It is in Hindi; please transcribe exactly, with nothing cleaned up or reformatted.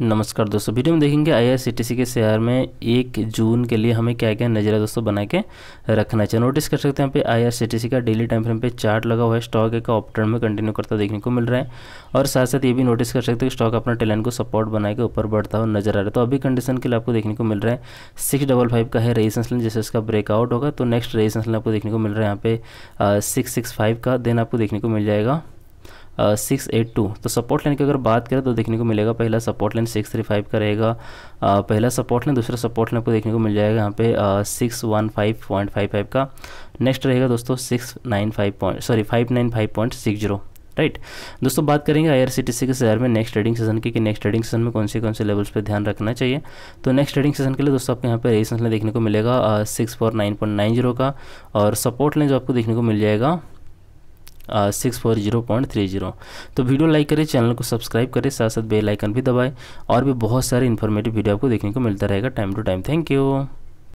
नमस्कार दोस्तों, वीडियो में देखेंगे आईआरसीटीसी के शेयर में एक जून के लिए हमें क्या क्या नजरिया दोस्तों बना के रखना चाहिए। नोटिस कर सकते हैं यहाँ पे आईआरसीटीसी का डेली टाइम फ्रेम पे चार्ट लगा हुआ है, स्टॉक एक अप ट्रेंड में कंटिन्यू करता देखने को मिल रहा है और साथ साथ ये भी नोटिस कर सकते हैं कि स्टॉक अपना टेल लाइन को सपोर्ट बना के ऊपर बढ़ता हुआ नजर आ रहा है। तो अभी कंडीशन के लिए आपको देखने को मिल रहा है सिक्स डबल फाइव का है रेजिस्टेंस लाइन, जैसे इसका ब्रेकआउट होगा तो नेक्स्ट रेजिस्टेंस लाइन आपको देखने को मिल रहा है यहाँ पे सिक्स सिक्स फाइव का, देन आपको देखने को मिल जाएगा सिक्स एट टू। तो सपोर्ट लाइन की अगर बात करें तो देखने को मिलेगा पहला support line six three five का रहेगा uh, पहला सपोर्ट लाइन, दूसरा सपोर्ट लाइन आपको देखने को मिल जाएगा यहाँ पे six one five point five five का, नेक्स्ट रहेगा दोस्तों six nine five point sorry five nine five point six zero. Right दोस्तों, बात करेंगे आईआरसीटीसी के शेयर में नेक्स्ट ट्रेडिंग सेशन की कि नेक्स्ट ट्रेडिंग सेशन में कौन से कौन से लेवल्स पे ध्यान रखना चाहिए। तो नेक्स्ट ट्रेडिंग सेशन के लिए दोस्तों आपको यहाँ पे रेजिस्टेंस लाइन देखने को मिलेगा six four nine point nine zero का और सपोर्ट लाइन जो आपको देखने को मिल जाएगा six four zero point three zero. तो वीडियो लाइक करें, चैनल को सब्सक्राइब करें, साथ साथ बेल आइकन भी दबाएं और भी बहुत सारे इन्फॉर्मेटिव वीडियो आपको देखने को मिलता रहेगा time to time. Thank you.